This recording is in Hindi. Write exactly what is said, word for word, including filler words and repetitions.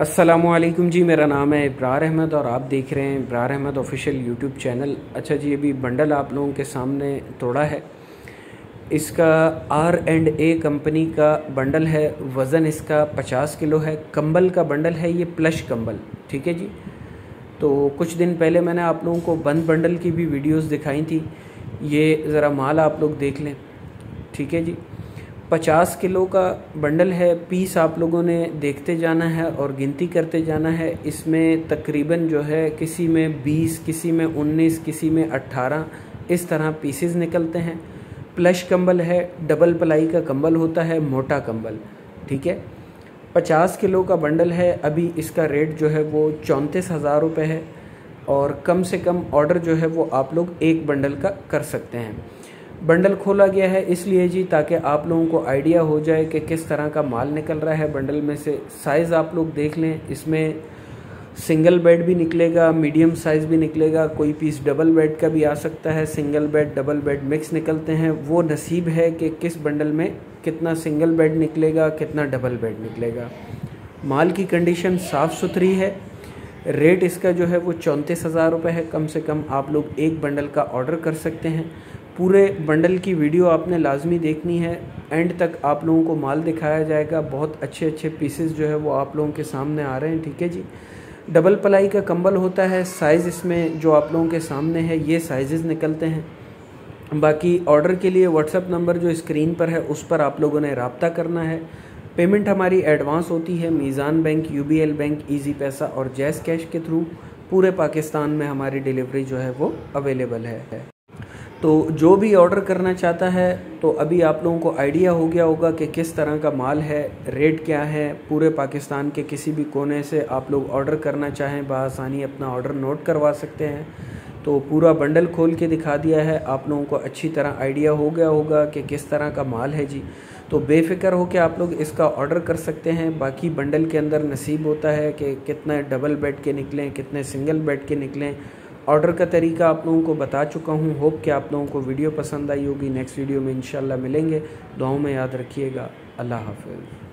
अस्सलामुअलैकुम जी, मेरा नाम है इब्रार अहमद और आप देख रहे हैं Ibrar Ahmed official YouTube channel. अच्छा जी, अभी बंडल आप लोगों के सामने तोड़ा है, इसका आर एंड ए कंपनी का बंडल है, वज़न इसका पचास किलो है। कंबल का बंडल है ये, प्लश कंबल, ठीक है जी। तो कुछ दिन पहले मैंने आप लोगों को बंद बंडल की भी वीडियोस दिखाई थी, ये ज़रा माल आप लोग देख लें, ठीक है जी। पचास किलो का बंडल है, पीस आप लोगों ने देखते जाना है और गिनती करते जाना है। इसमें तकरीबन जो है किसी में बीस, किसी में उन्नीस, किसी में अट्ठारह, इस तरह पीसेस निकलते हैं। प्लश कंबल है, डबल पलाई का कंबल होता है, मोटा कंबल, ठीक है। पचास किलो का बंडल है, अभी इसका रेट जो है वो चौंतीस हज़ार रुपये है और कम से कम ऑर्डर जो है वो आप लोग एक बंडल का कर सकते हैं। बंडल खोला गया है इसलिए जी ताकि आप लोगों को आइडिया हो जाए कि किस तरह का माल निकल रहा है। बंडल में से साइज़ आप लोग देख लें, इसमें सिंगल बेड भी निकलेगा, मीडियम साइज़ भी निकलेगा, कोई पीस डबल बेड का भी आ सकता है। Single bed double bed mix निकलते हैं, वो नसीब है कि किस बंडल में कितना सिंगल बेड निकलेगा, कितना डबल बेड निकलेगा। माल की कंडीशन साफ़ सुथरी है, रेट इसका जो है वो चौंतीस हज़ार रुपये है। कम से कम आप लोग एक बंडल का ऑर्डर कर सकते हैं। पूरे बंडल की वीडियो आपने लाजमी देखनी है, एंड तक आप लोगों को माल दिखाया जाएगा। बहुत अच्छे अच्छे पीसेस जो है वो आप लोगों के सामने आ रहे हैं, ठीक है जी। डबल पलाई का कंबल होता है, साइज़ इसमें जो आप लोगों के सामने है ये साइजेस निकलते हैं। बाकी ऑर्डर के लिए व्हाट्सअप नंबर जो स्क्रीन पर है उस पर आप लोगों ने रब्ता करना है। पेमेंट हमारी एडवांस होती है Meezan bank, U B L bank, Easypaisa और जैस कैश के थ्रू पूरे पाकिस्तान में हमारी डिलीवरी जो है वो अवेलेबल है। तो जो भी ऑर्डर करना चाहता है, तो अभी आप लोगों को आइडिया हो गया होगा कि किस तरह का माल है, रेट क्या है। पूरे पाकिस्तान के किसी भी कोने से आप लोग ऑर्डर करना चाहें बआसानी अपना ऑर्डर नोट करवा सकते हैं। तो पूरा बंडल खोल के दिखा दिया है, आप लोगों को अच्छी तरह आइडिया हो गया होगा कि किस तरह का माल है जी। तो बेफिक्र होकर आप लोग इसका ऑर्डर कर सकते हैं। बाकी बंडल के अंदर नसीब होता है कि कितने डबल बेड के निकलें, कितने सिंगल बेड के निकलें। ऑर्डर का तरीका आप लोगों को बता चुका हूँ। होप कि आप लोगों को वीडियो पसंद आई होगी। नेक्स्ट वीडियो में इंशाल्लाह मिलेंगे। दुआओं में याद रखिएगा। अल्लाह हाफ़िज़।